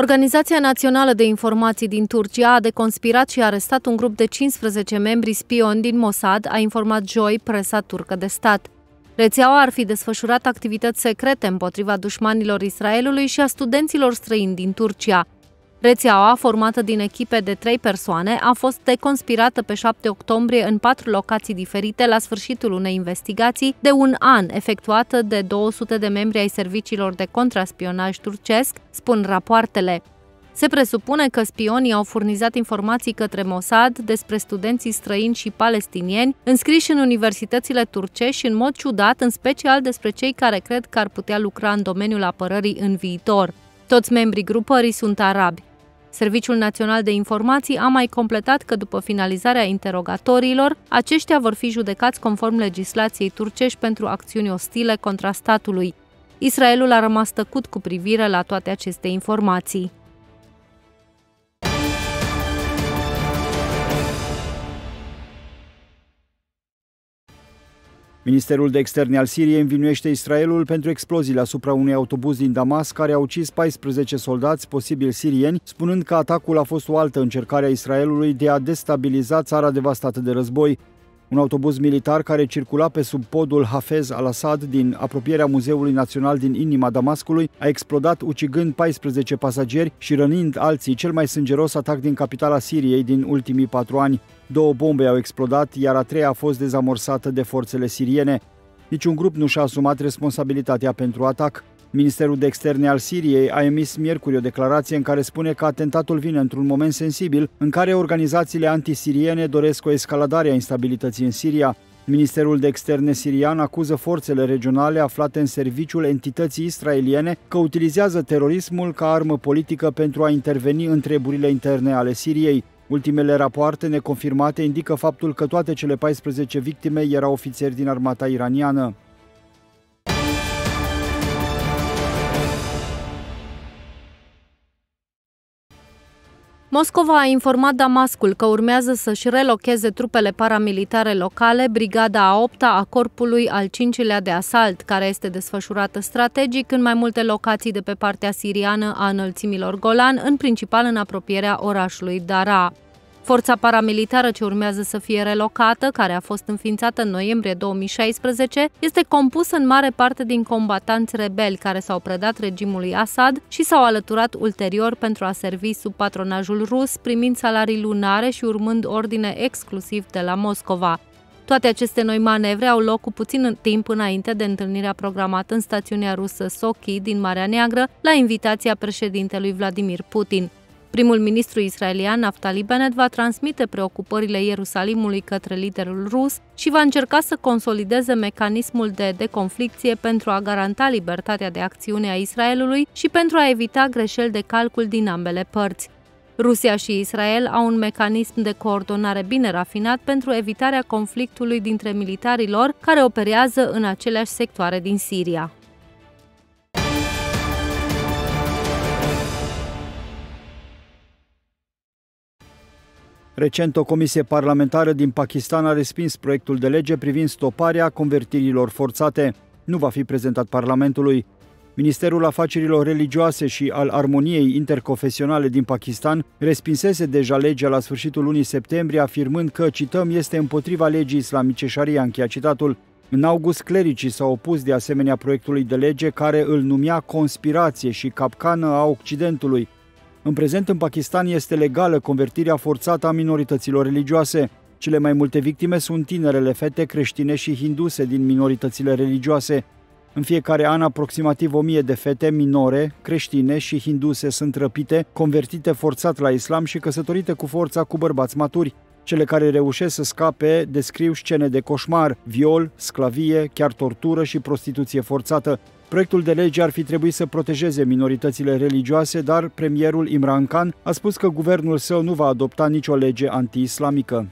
Organizația Națională de Informații din Turcia a deconspirat și arestat un grup de 15 membri spioni din Mossad, a informat joi presa turcă de stat. Rețeaua ar fi desfășurat activități secrete împotriva dușmanilor Israelului și a studenților străini din Turcia. Rețeaua, formată din echipe de 3 persoane, a fost deconspirată pe 7 octombrie în 4 locații diferite la sfârșitul unei investigații de un an efectuată de 200 de membri ai serviciilor de contraspionaj turcesc, spun rapoartele. Se presupune că spionii au furnizat informații către Mossad despre studenții străini și palestinieni înscriși în universitățile turcești și, în mod ciudat, în special despre cei care cred că ar putea lucra în domeniul apărării în viitor. Toți membrii grupării sunt arabi. Serviciul Național de Informații a mai completat că, după finalizarea interogatoriilor, aceștia vor fi judecați conform legislației turcești pentru acțiuni ostile contra statului. Israelul a rămas tăcut cu privire la toate aceste informații. Ministerul de Externe al Siriei învinuiește Israelul pentru exploziile asupra unui autobuz din Damas care a ucis 14 soldați, posibil sirieni, spunând că atacul a fost o altă încercare a Israelului de a destabiliza țara devastată de război. Un autobuz militar care circula pe sub podul Hafez al-Assad din apropierea Muzeului Național din inima Damascului a explodat, ucigând 14 pasageri și rănind alții, cel mai sângeros atac din capitala Siriei din ultimii 4 ani. 2 bombe au explodat, iar a 3-a a fost dezamorsată de forțele siriene. Niciun grup nu și-a asumat responsabilitatea pentru atac. Ministerul de Externe al Siriei a emis miercuri o declarație în care spune că atentatul vine într-un moment sensibil în care organizațiile antisiriene doresc o escaladare a instabilității în Siria. Ministerul de Externe sirian acuză forțele regionale aflate în serviciul entității israeliene că utilizează terorismul ca armă politică pentru a interveni în treburile interne ale Siriei. Ultimele rapoarte neconfirmate indică faptul că toate cele 14 victime erau ofițeri din armata iraniană. Moscova a informat Damascul că urmează să-și relocheze trupele paramilitare locale, Brigada 8 a Corpului al 5-lea de asalt, care este desfășurată strategic în mai multe locații de pe partea siriană a înălțimilor Golan, în principal în apropierea orașului Dara. Forța paramilitară ce urmează să fie relocată, care a fost înființată în noiembrie 2016, este compusă în mare parte din combatanți rebeli care s-au predat regimului Assad și s-au alăturat ulterior pentru a servi sub patronajul rus, primind salarii lunare și urmând ordine exclusiv de la Moscova. Toate aceste noi manevre au loc cu puțin timp înainte de întâlnirea programată în stațiunea rusă Sochi din Marea Neagră, la invitația președintelui Vladimir Putin. Primul ministru israelian, Naftali Bennett, va transmite preocupările Ierusalimului către liderul rus și va încerca să consolideze mecanismul de deconflicție pentru a garanta libertatea de acțiune a Israelului și pentru a evita greșeli de calcul din ambele părți. Rusia și Israel au un mecanism de coordonare bine rafinat pentru evitarea conflictului dintre militarii lor care operează în aceleași sectoare din Siria. Recent, o comisie parlamentară din Pakistan a respins proiectul de lege privind stoparea convertirilor forțate. Nu va fi prezentat Parlamentului. Ministerul Afacerilor Religioase și al Armoniei Interconfesionale din Pakistan respinsese deja legea la sfârșitul lunii septembrie, afirmând că, cităm, este împotriva legii islamice Sharia, încheia citatul. În august, clericii s-au opus de asemenea proiectului de lege care îl numea conspirație și capcană a Occidentului. În prezent, în Pakistan este legală convertirea forțată a minorităților religioase. Cele mai multe victime sunt tinerele fete creștine și hinduse din minoritățile religioase. În fiecare an, aproximativ 1000 de fete minore, creștine și hinduse sunt răpite, convertite forțat la islam și căsătorite cu forța cu bărbați maturi. Cele care reușesc să scape descriu scene de coșmar, viol, sclavie, chiar tortură și prostituție forțată. Proiectul de lege ar fi trebuit să protejeze minoritățile religioase, dar premierul Imran Khan a spus că guvernul său nu va adopta nicio lege anti-islamică.